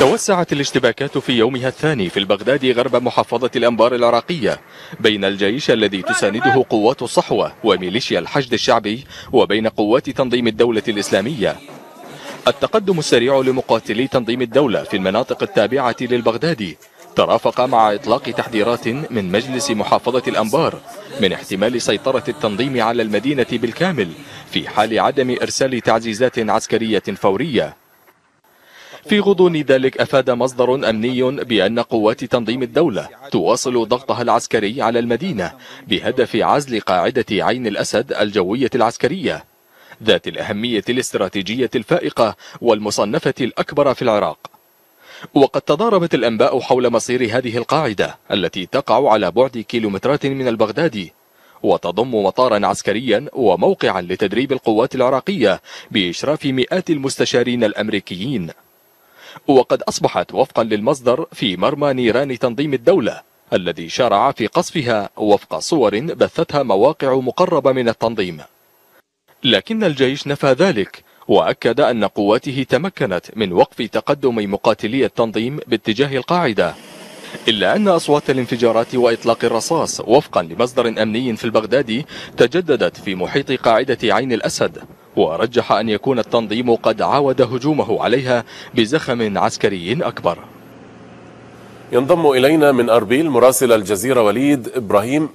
توسعت الاشتباكات في يومها الثاني في البغداد غرب محافظة الأنبار العراقية بين الجيش الذي تسانده قوات الصحوة وميليشيا الحشد الشعبي وبين قوات تنظيم الدولة الإسلامية. التقدم السريع لمقاتلي تنظيم الدولة في المناطق التابعة للبغدادي ترافق مع إطلاق تحذيرات من مجلس محافظة الأنبار من احتمال سيطرة التنظيم على المدينة بالكامل في حال عدم إرسال تعزيزات عسكرية فورية. في غضون ذلك أفاد مصدر أمني بأن قوات تنظيم الدولة تواصل ضغطها العسكري على المدينة بهدف عزل قاعدة عين الأسد الجوية العسكرية ذات الأهمية الاستراتيجية الفائقة والمصنفة الأكبر في العراق. وقد تضاربت الأنباء حول مصير هذه القاعدة التي تقع على بعد كيلومترات من البغدادي وتضم مطارا عسكريا وموقعا لتدريب القوات العراقية بإشراف مئات المستشارين الأمريكيين. وقد أصبحت وفقا للمصدر في مرمى نيران تنظيم الدولة الذي شرع في قصفها وفق صور بثتها مواقع مقربة من التنظيم. لكن الجيش نفى ذلك وأكد أن قواته تمكنت من وقف تقدم مقاتلي التنظيم باتجاه القاعدة، إلا أن أصوات الانفجارات وإطلاق الرصاص وفقا لمصدر أمني في البغدادي تجددت في محيط قاعدة عين الأسد، ورجح أن يكون التنظيم قد عاود هجومه عليها بزخم عسكري أكبر. ينضم إلينا من أربيل مراسل الجزيرة وليد إبراهيم.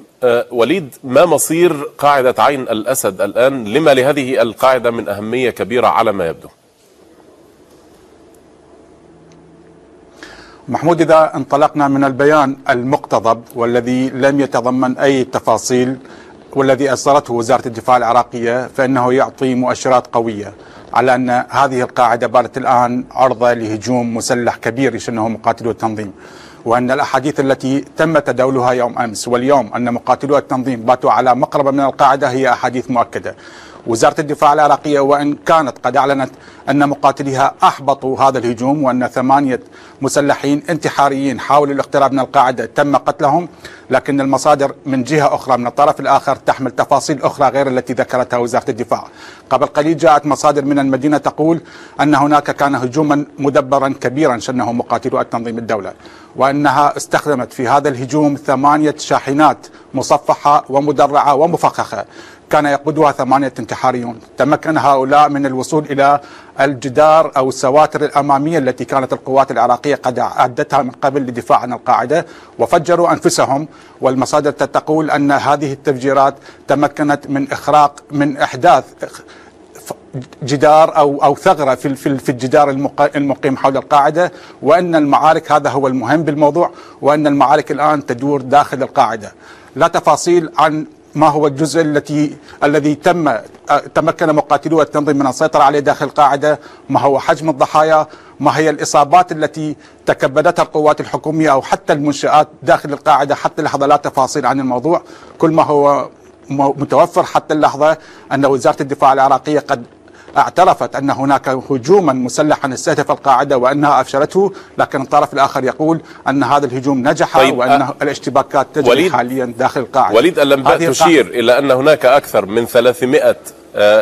وليد، ما مصير قاعدة عين الأسد الآن؟ لما لهذه القاعدة من أهمية كبيرة على ما يبدو؟ محمود، إذا انطلقنا من البيان المقتضب والذي لم يتضمن أي تفاصيل والذي أصدرته وزارة الدفاع العراقية، فإنه يعطي مؤشرات قوية على أن هذه القاعدة باتت الآن عرضة لهجوم مسلح كبير يشنه مقاتلو التنظيم، وأن الأحاديث التي تم تداولها يوم أمس واليوم أن مقاتلو التنظيم باتوا على مقربة من القاعدة هي أحاديث مؤكدة. وزارة الدفاع العراقية وإن كانت قد أعلنت أن مقاتليها أحبطوا هذا الهجوم وأن 8 مسلحين انتحاريين حاولوا الاقتراب من القاعدة تم قتلهم، لكن المصادر من جهة أخرى من الطرف الآخر تحمل تفاصيل أخرى غير التي ذكرتها وزارة الدفاع. قبل قليل جاءت مصادر من المدينة تقول أن هناك كان هجوما مدبرا كبيرا شنه مقاتلو التنظيم الدولة، وأنها استخدمت في هذا الهجوم 8 شاحنات مصفحة ومدرعة ومفخخة كان يقودها 8 انتحاريون. تمكن هؤلاء من الوصول إلى الجدار أو السواتر الأمامية التي كانت القوات العراقية قد أعدتها من قبل للدفاع عن القاعدة، وفجروا أنفسهم. والمصادر تقول أن هذه التفجيرات تمكنت من إخراق من إحداث جدار أو ثغرة في الجدار المقيم حول القاعدة، وأن المعارك، هذا هو المهم بالموضوع، وأن المعارك الآن تدور داخل القاعدة. لا تفاصيل عن ما هو الجزء الذي تمكن مقاتلو التنظيم من السيطرة عليه داخل القاعدة، ما هو حجم الضحايا، ما هي الإصابات التي تكبدتها القوات الحكومية أو حتى المنشآت داخل القاعدة حتى اللحظة، لا تفاصيل عن الموضوع. كل ما هو متوفر حتى اللحظة أن وزارة الدفاع العراقية قد اعترفت أن هناك هجوما مسلحا استهدف القاعدة وأنها أفشلته، لكن الطرف الآخر يقول أن هذا الهجوم نجح. طيب، وأن الاشتباكات تجري حاليا داخل القاعدة. وليد، الأنباء تشير إلى أن هناك أكثر من 300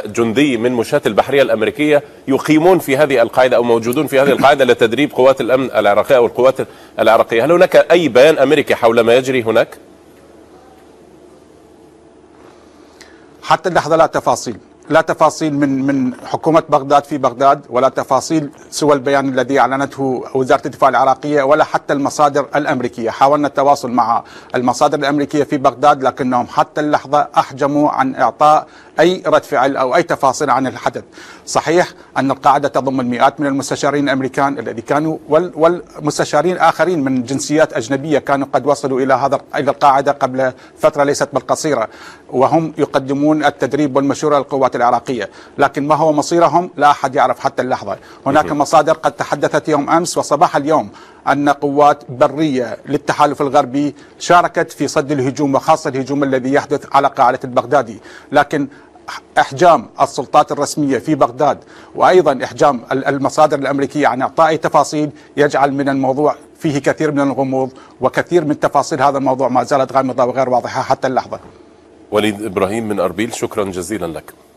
جندي من مشاة البحرية الأمريكية يقيمون في هذه القاعدة أو موجودون في هذه القاعدة لتدريب قوات الأمن العراقية أو القوات العراقية. هل هناك أي بيان أمريكي حول ما يجري هناك؟ حتى اللحظة لا تفاصيل، لا تفاصيل من حكومة بغداد في بغداد، ولا تفاصيل سوى البيان الذي أعلنته وزارة الدفاع العراقية ولا حتى المصادر الأمريكية. حاولنا التواصل مع المصادر الأمريكية في بغداد لكنهم حتى اللحظة أحجموا عن إعطاء أي رد فعل أو أي تفاصيل عن الحدث. صحيح أن القاعدة تضم المئات من المستشارين الأمريكان الذي كانوا والمستشارين آخرين من جنسيات أجنبية كانوا قد وصلوا إلى القاعدة قبل فترة ليست بالقصيرة، وهم يقدمون التدريب والمشورة للقوات العراقية، لكن ما هو مصيرهم لا أحد يعرف حتى اللحظة. هناك مصادر قد تحدثت يوم أمس وصباح اليوم أن قوات برية للتحالف الغربي شاركت في صد الهجوم وخاصة الهجوم الذي يحدث على قاعدة البغدادي، لكن إحجام السلطات الرسمية في بغداد وأيضا إحجام المصادر الأمريكية عن إعطاء أي تفاصيل يجعل من الموضوع فيه كثير من الغموض، وكثير من تفاصيل هذا الموضوع ما زالت غامضة وغير واضحة حتى اللحظة. وليد إبراهيم من أربيل، شكرا جزيلا لك.